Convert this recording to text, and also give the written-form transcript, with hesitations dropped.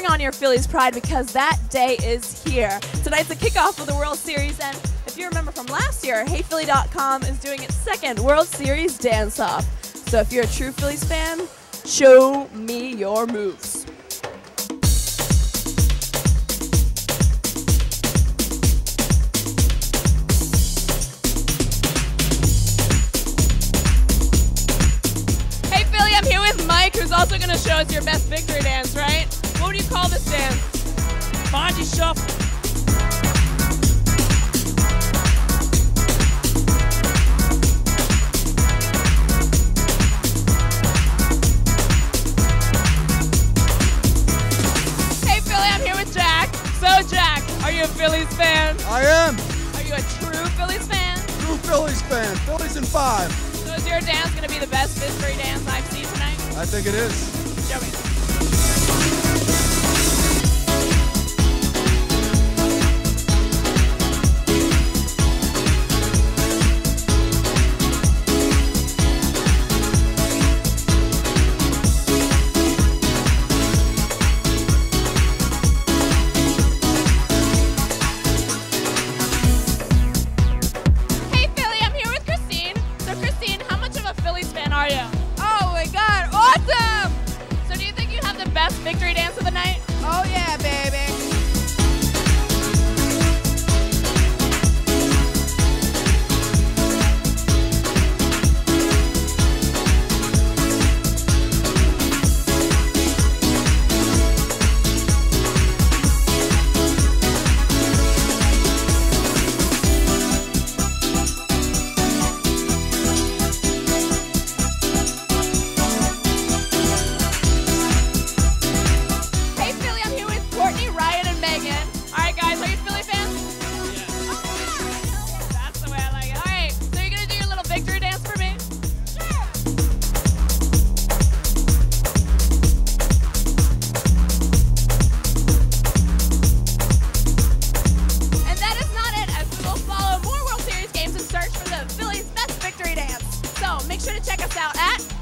bring on your Phillies pride, because that day is here. Tonight's the kickoff of the World Series, and if you remember from last year, heyphilly.com is doing its second World Series Dance-Off. So if you're a true Phillies fan, show me your moves. Who's also going to show us your best victory dance, right? What do you call this dance? Bungee shuffle. Hey Philly, I'm here with Jack. So Jack, are you a Phillies fan? I am. Are you a true Phillies fan? True Phillies fan. Phillies in 5. So is your dance going to be the best victory dance I've seen tonight? I think it is. Show me. Hey Philly, I'm here with Christine. So Christine, how much of a Phillies fan are you? Awesome! So do you think you have the best victory dance of the night? Oh yeah, baby! Search for the Phillies Best Victory Dance. So make sure to check us out at